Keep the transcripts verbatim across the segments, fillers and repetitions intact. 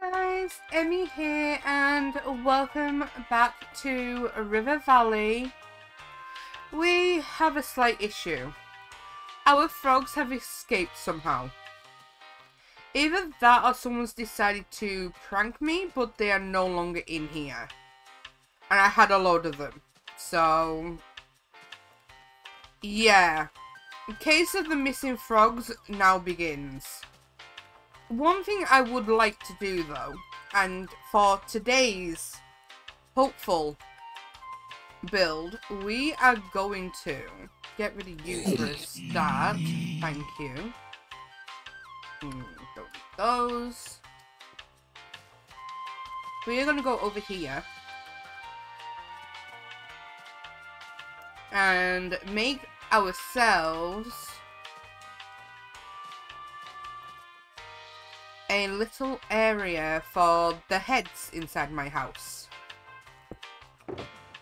Hi guys, Emmy here and welcome back to River Valley. We have a slight issue. Our frogs have escaped somehow. Either that or someone's decided to prank me, but they are no longer in here. And I had a load of them. So, yeah. The case of the missing frogs now begins. One thing I would like to do though, and for today's hopeful build, we are going to get rid of you for a start. Thank you. Mm, don't need those. We are going to go over here and make ourselves a little area for the heads inside my house,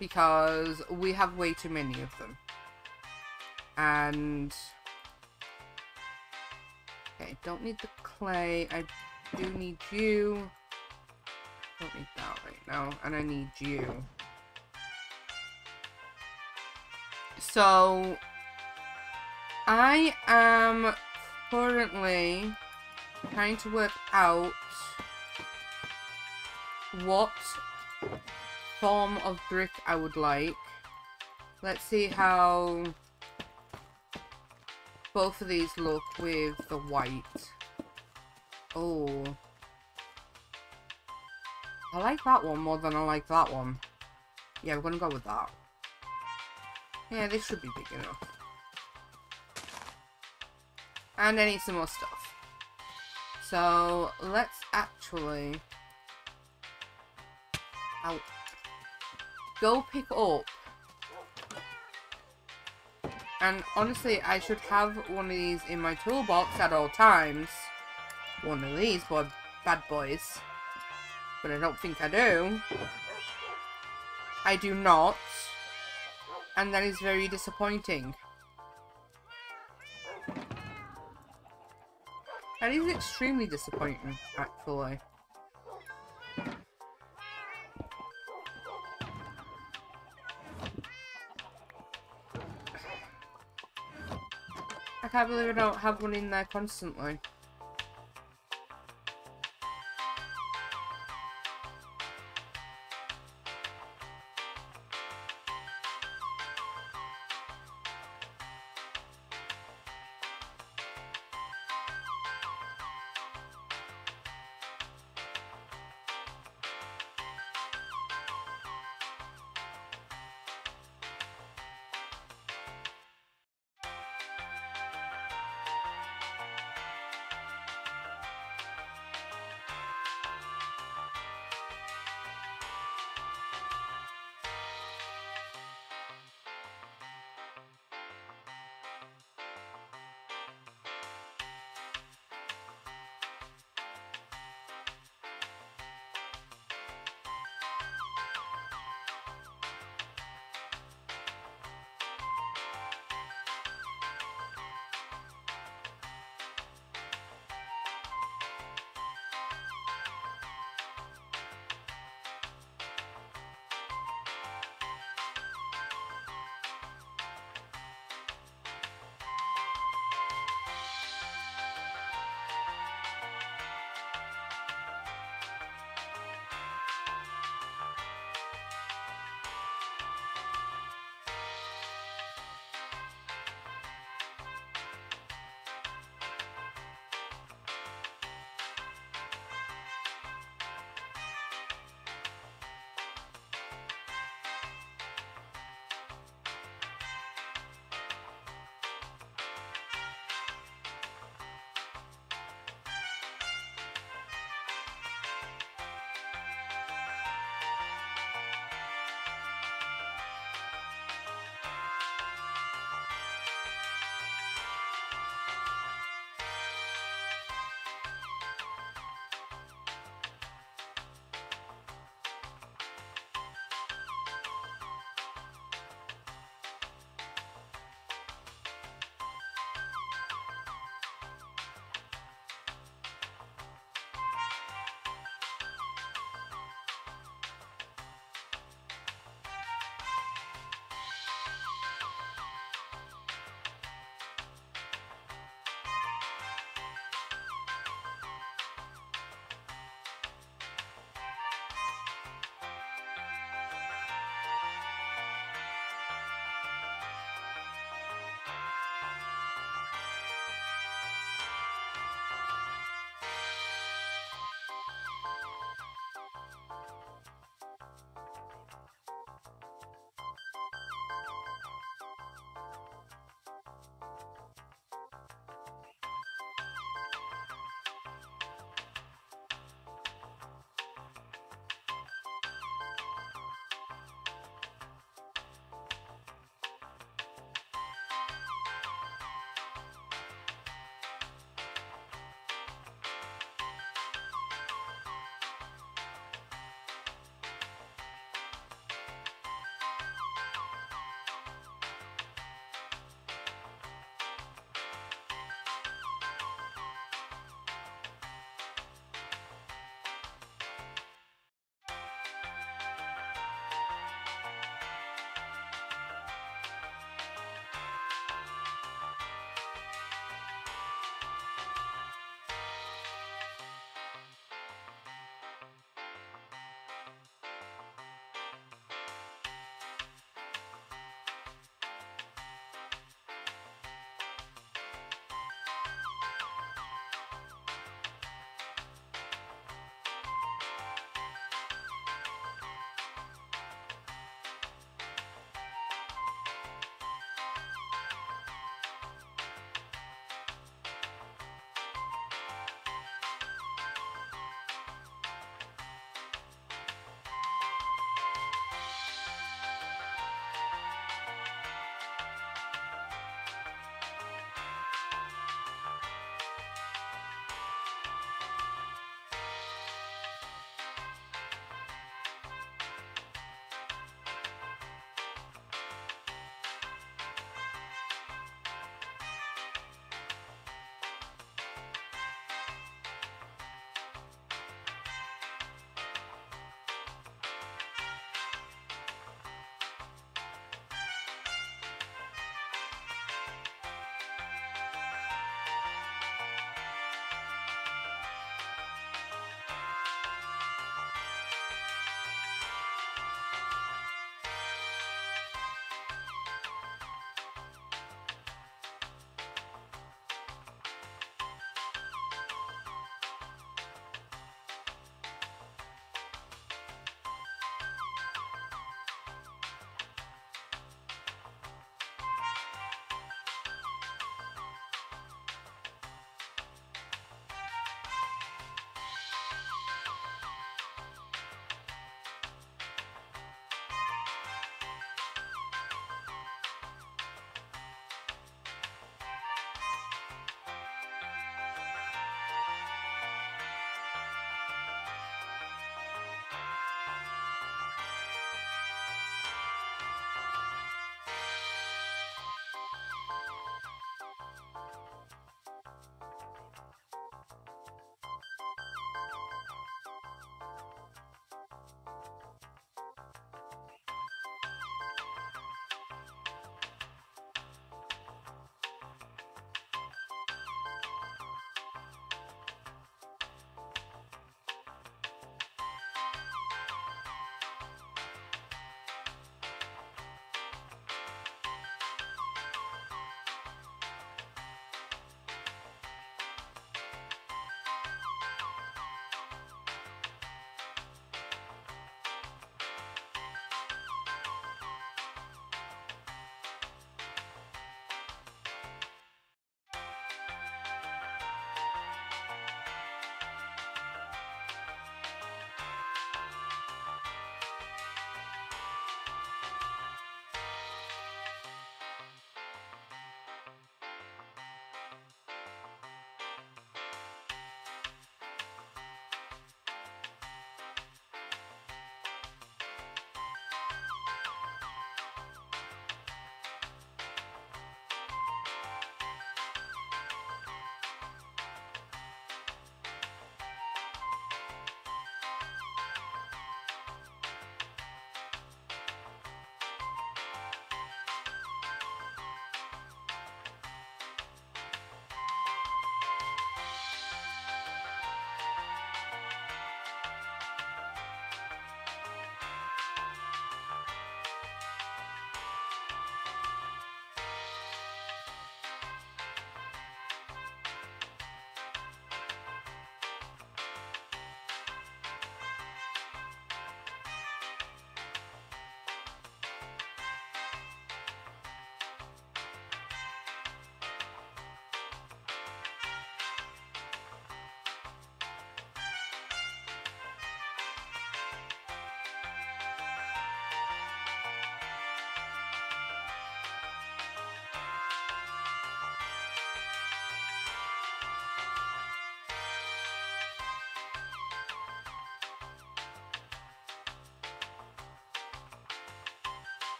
because we have way too many of them. And okay, don't need the clay. I do need you. Don't need that right now, and I need you. So I am currently trying to work out what form of brick I would like. Let's see how both of these look with the white. Oh, I like that one more than I like that one. Yeah, we're gonna go with that. Yeah, this should be big enough. And I need some more stuff. So let's actually I'll go pick up, and honestly I should have one of these in my toolbox at all times. One of these boy, bad boys, but I don't think I do. I do not, and that is very disappointing. That is extremely disappointing, actually. I can't believe I don't have one in there constantly.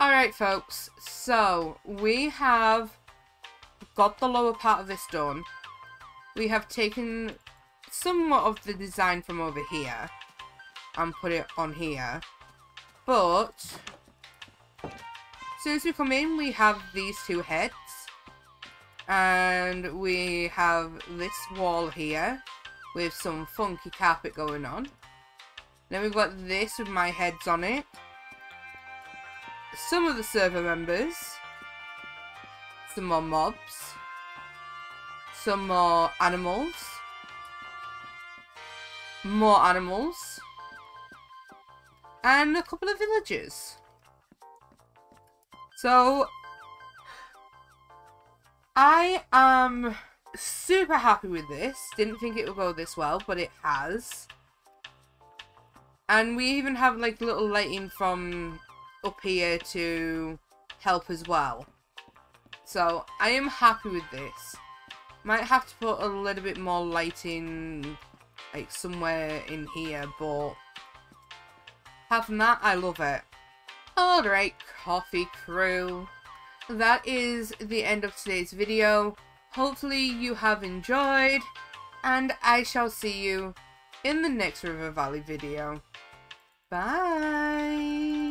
Alright folks, so we have got the lower part of this done. We have taken somewhat of the design from over here and put it on here. But as soon as we come in, we have these two heads. And we have this wall here with some funky carpet going on. Then we've got this with my heads on it. Some of the server members. Some more mobs. Some more animals. More animals. And a couple of villages. So I am super happy with this. Didn't think it would go this well, but it has. And we even have like little lighting from up here to help as well. So I am happy with this. Might have to put a little bit more lighting like somewhere in here, but having that, I love it. Alright, coffee crew. That is the end of today's video. Hopefully you have enjoyed, and I shall see you in the next River Valley video. Bye!